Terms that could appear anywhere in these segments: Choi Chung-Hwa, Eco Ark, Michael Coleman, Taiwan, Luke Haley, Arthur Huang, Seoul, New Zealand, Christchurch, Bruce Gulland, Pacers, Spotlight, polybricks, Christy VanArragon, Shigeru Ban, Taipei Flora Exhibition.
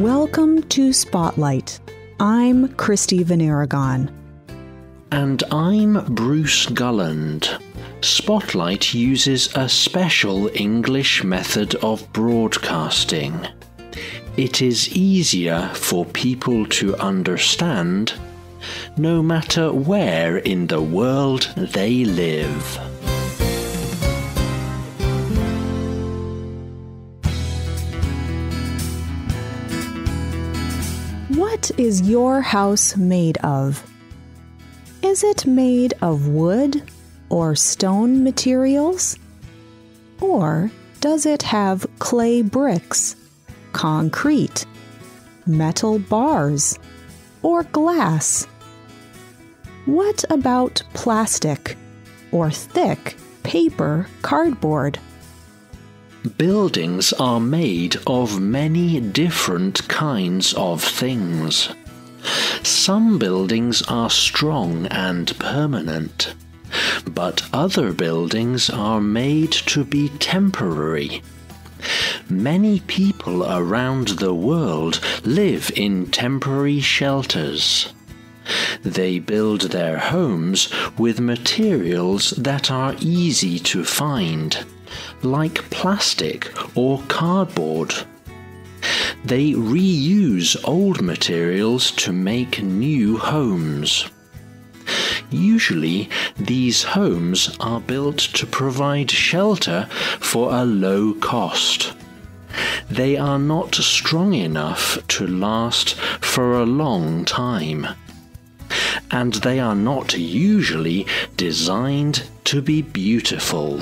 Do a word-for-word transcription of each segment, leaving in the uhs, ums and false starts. Welcome to Spotlight. I'm Christy VanArragon. And I'm Bruce Gulland. Spotlight uses a special English method of broadcasting. It is easier for people to understand, no matter where in the world they live. What is your house made of? Is it made of wood or stone materials? Or does it have clay bricks, concrete, metal bars, or glass? What about plastic or thick paper cardboard? Buildings are made of many different kinds of things. Some buildings are strong and permanent, but other buildings are made to be temporary. Many people around the world live in temporary shelters. They build their homes with materials that are easy to find, like plastic or cardboard. They reuse old materials to make new homes. Usually, these homes are built to provide shelter for a low cost. They are not strong enough to last for a long time, and they are not usually designed to be beautiful.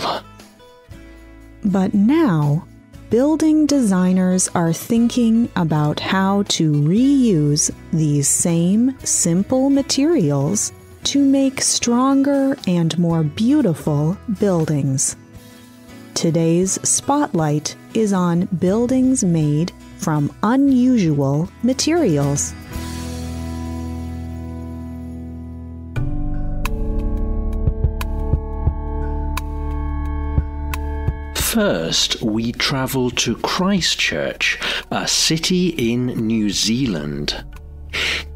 But now, building designers are thinking about how to reuse these same simple materials to make stronger and more beautiful buildings. Today's Spotlight is on buildings made from unusual materials. First, we travel to Christchurch, a city in New Zealand.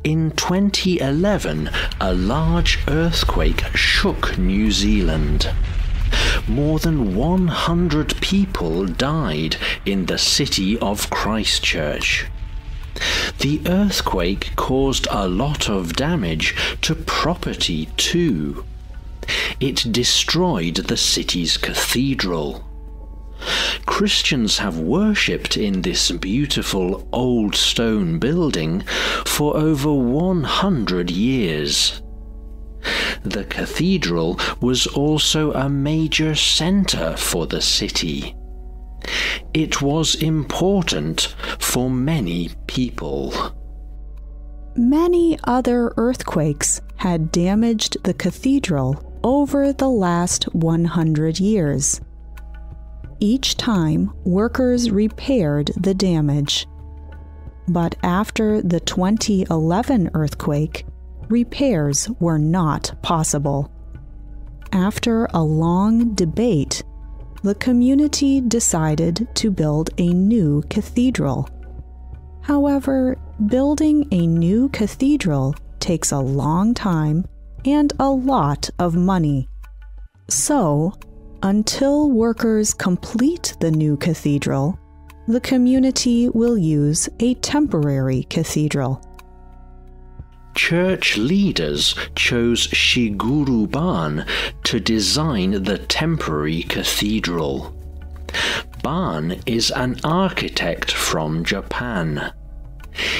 In twenty eleven, a large earthquake shook New Zealand. More than one hundred people died in the city of Christchurch. The earthquake caused a lot of damage to property too. It destroyed the city's cathedral. Christians have worshipped in this beautiful old stone building for over one hundred years. The cathedral was also a major centre for the city. It was important for many people. Many other earthquakes had damaged the cathedral over the last one hundred years. Each time, workers repaired the damage. But after the twenty eleven earthquake, repairs were not possible. After a long debate, the community decided to build a new cathedral. However, building a new cathedral takes a long time and a lot of money. So, until workers complete the new cathedral, the community will use a temporary cathedral. Church leaders chose Shigeru Ban to design the temporary cathedral. Ban is an architect from Japan.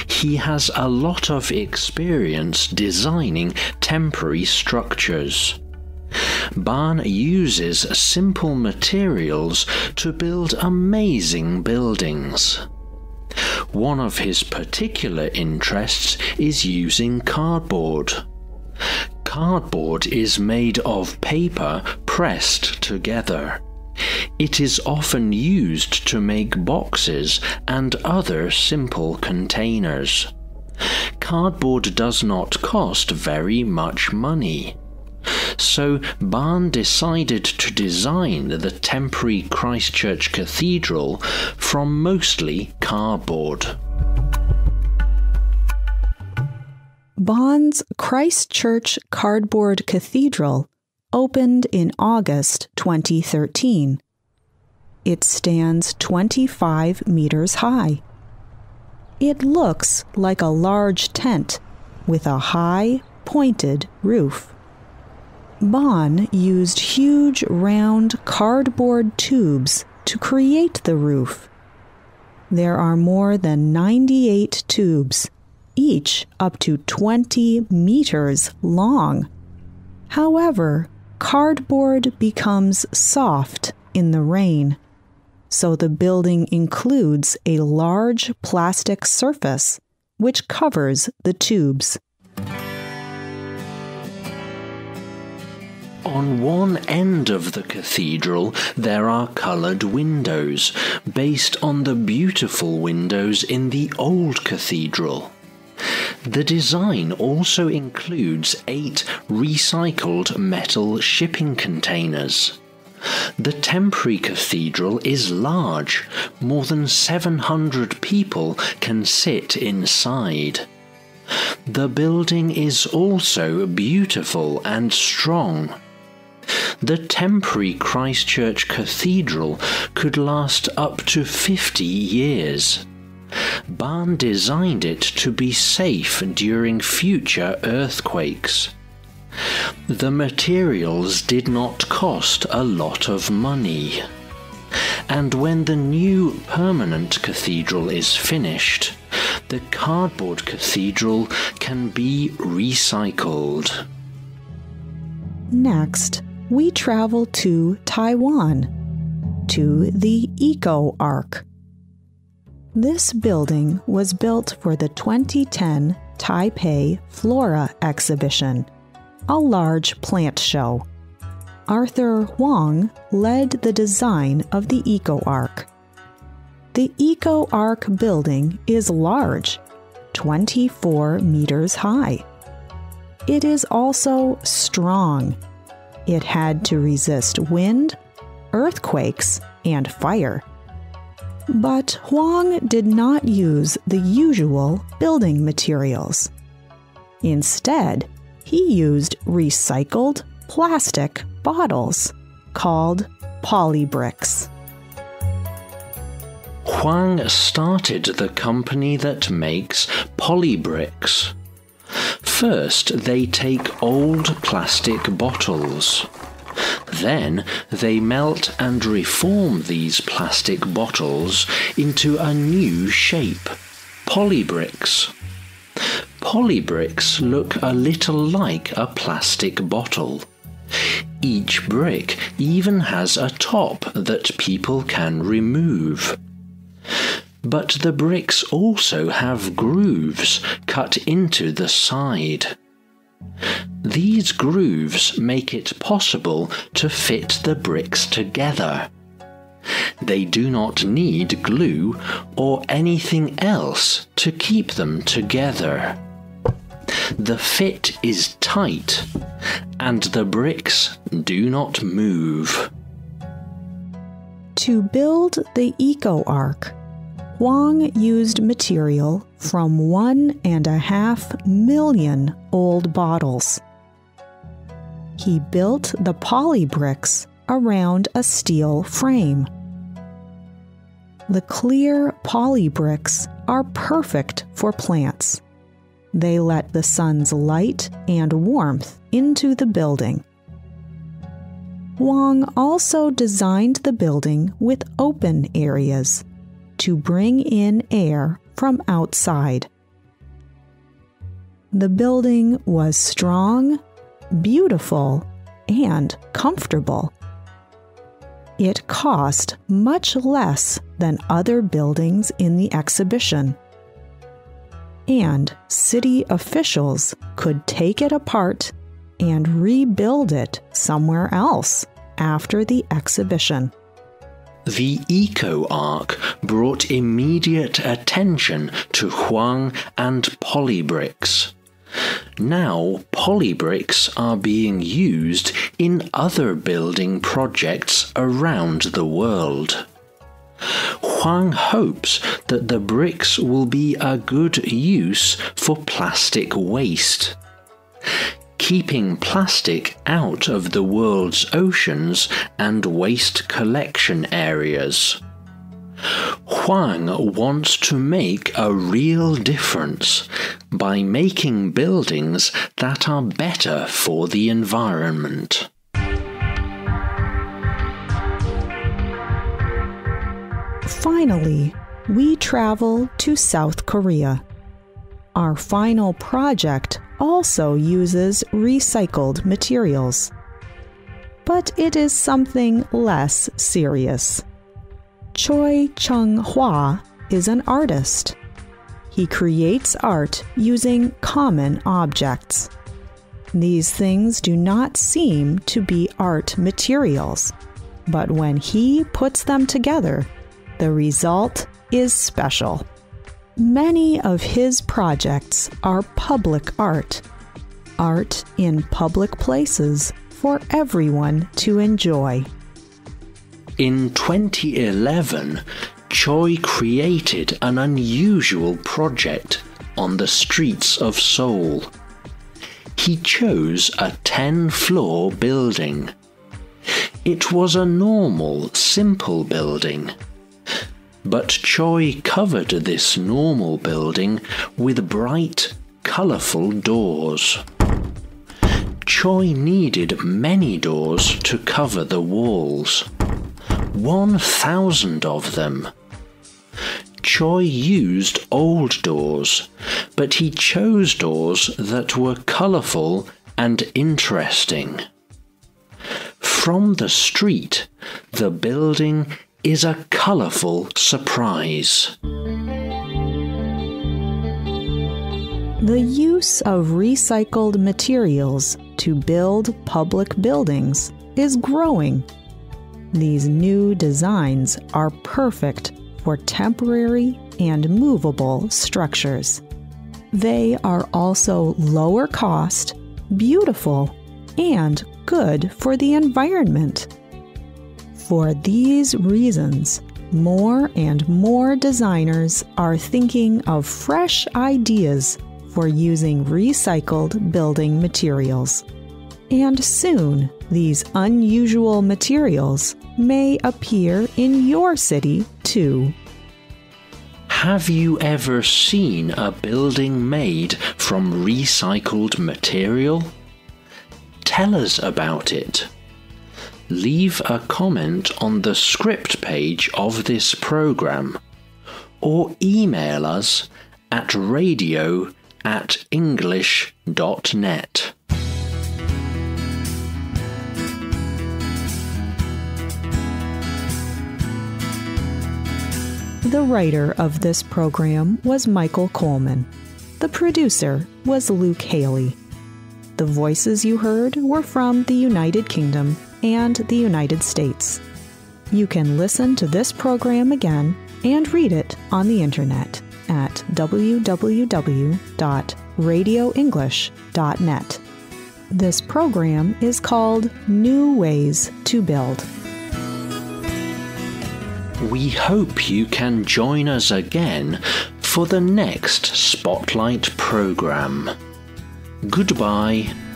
He has a lot of experience designing temporary structures. Ban uses simple materials to build amazing buildings. One of his particular interests is using cardboard. Cardboard is made of paper pressed together. It is often used to make boxes and other simple containers. Cardboard does not cost very much money. So Ban decided to design the temporary Christchurch Cathedral from mostly cardboard. Ban's Christchurch Cardboard Cathedral opened in August twenty thirteen. It stands twenty-five meters high. It looks like a large tent with a high, pointed roof. Ban used huge, round cardboard tubes to create the roof. There are more than ninety-eight tubes, each up to twenty meters long. However, cardboard becomes soft in the rain, so the building includes a large plastic surface which covers the tubes. On one end of the cathedral there are coloured windows, based on the beautiful windows in the old cathedral. The design also includes eight recycled metal shipping containers. The temporary cathedral is large. More than seven hundred people can sit inside. The building is also beautiful and strong. The temporary Christchurch Cathedral could last up to fifty years. Ban designed it to be safe during future earthquakes. The materials did not cost a lot of money. And when the new permanent cathedral is finished, the cardboard cathedral can be recycled. Next, we travel to Taiwan, to the Eco Ark. This building was built for the twenty ten Taipei Flora Exhibition, a large plant show. Arthur Huang led the design of the Eco Ark. The Eco Ark building is large, twenty-four meters high. It is also strong. It had to resist wind, earthquakes, and fire. But Huang did not use the usual building materials. Instead, he used recycled plastic bottles called polybricks. Huang started the company that makes polybricks. First, they take old plastic bottles. Then, they melt and reform these plastic bottles into a new shape, polybricks. Polybricks look a little like a plastic bottle. Each brick even has a top that people can remove. But the bricks also have grooves cut into the side. These grooves make it possible to fit the bricks together. They do not need glue or anything else to keep them together. The fit is tight, and the bricks do not move. To build the Eco Ark, Huang used material from one and a half million old bottles. He built the polybricks around a steel frame. The clear polybricks are perfect for plants. They let the sun's light and warmth into the building. Huang also designed the building with open areas to bring in air from outside. The building was strong, beautiful, and comfortable. It cost much less than other buildings in the exhibition, and city officials could take it apart and rebuild it somewhere else after the exhibition. The Eco Ark brought immediate attention to Huang and polybricks. Now polybricks are being used in other building projects around the world. Huang hopes that the bricks will be a good use for plastic waste. Keeping plastic out of the world's oceans and waste collection areas. Huang wants to make a real difference by making buildings that are better for the environment. Finally, we travel to South Korea. Our final project also uses recycled materials. But it is something less serious. Choi Chung-Hwa is an artist. He creates art using common objects. These things do not seem to be art materials, but when he puts them together, the result is special. Many of his projects are public art, art in public places for everyone to enjoy. In twenty eleven, Choi created an unusual project on the streets of Seoul. He chose a ten-floor building. It was a normal, simple building. But Choi covered this normal building with bright, colourful doors. Choi needed many doors to cover the walls. One thousand of them. Choi used old doors, but he chose doors that were colourful and interesting. From the street, the building is a colourful surprise. The use of recycled materials to build public buildings is growing. These new designs are perfect for temporary and movable structures. They are also lower cost, beautiful, and good for the environment. For these reasons, more and more designers are thinking of fresh ideas for using recycled building materials. And soon, these unusual materials may appear in your city too. Have you ever seen a building made from recycled material? Tell us about it. Leave a comment on the script page of this program or email us at radio at english dot net. The writer of this program was Michael Coleman. The producer was Luke Haley. The voices you heard were from the United Kingdom and the United States. You can listen to this program again and read it on the internet at w w w dot radio english dot net. This program is called New Ways to Build. We hope you can join us again for the next Spotlight program. Goodbye.